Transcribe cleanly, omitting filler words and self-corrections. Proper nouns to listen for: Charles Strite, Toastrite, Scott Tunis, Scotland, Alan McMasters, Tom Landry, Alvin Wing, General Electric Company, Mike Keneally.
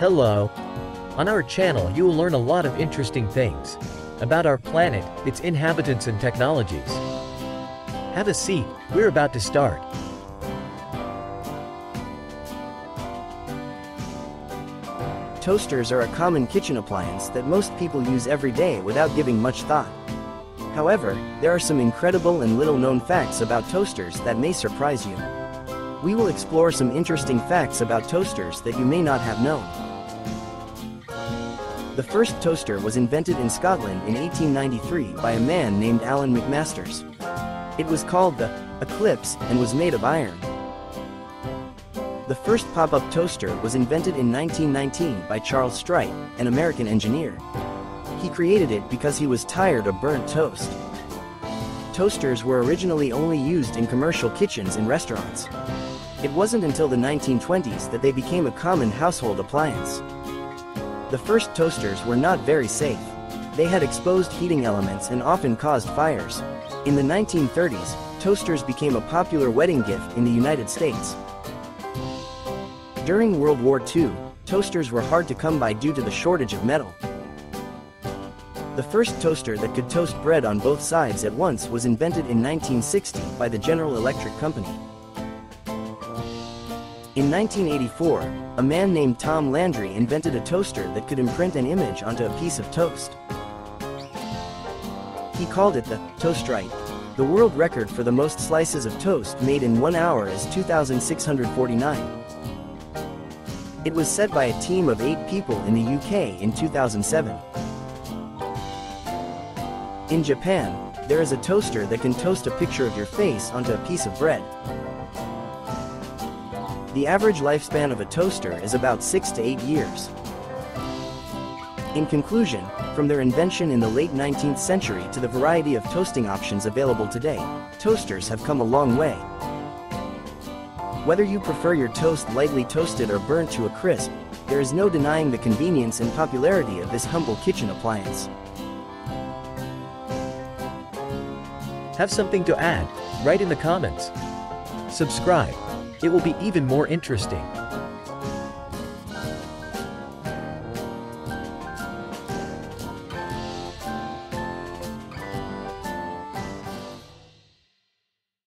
Hello! On our channel you will learn a lot of interesting things about our planet, its inhabitants and technologies. Have a seat, we're about to start. Toasters are a common kitchen appliance that most people use every day without giving much thought. However, there are some incredible and little-known facts about toasters that may surprise you. We will explore some interesting facts about toasters that you may not have known. The first toaster was invented in Scotland in 1893 by a man named Alan McMasters. It was called the Eclipse and was made of iron. The first pop-up toaster was invented in 1919 by Charles Strite, an American engineer. He created it because he was tired of burnt toast. Toasters were originally only used in commercial kitchens and restaurants. It wasn't until the 1920s that they became a common household appliance. The first toasters were not very safe. They had exposed heating elements and often caused fires. In the 1930s, toasters became a popular wedding gift in the United States. During World War II, toasters were hard to come by due to the shortage of metal. The first toaster that could toast bread on both sides at once was invented in 1960 by the General Electric Company. In 1984, a man named Tom Landry invented a toaster that could imprint an image onto a piece of toast. He called it the Toastrite. The world record for the most slices of toast made in 1 hour is 2,649. It was set by a team of 8 people in the UK in 2007. In Japan, there is a toaster that can toast a picture of your face onto a piece of bread. The average lifespan of a toaster is about 6 to 8 years. In conclusion, from their invention in the late 19th century to the variety of toasting options available today, toasters have come a long way. Whether you prefer your toast lightly toasted or burnt to a crisp, there is no denying the convenience and popularity of this humble kitchen appliance. Have something to add? Write in the comments. Subscribe. It will be even more interesting.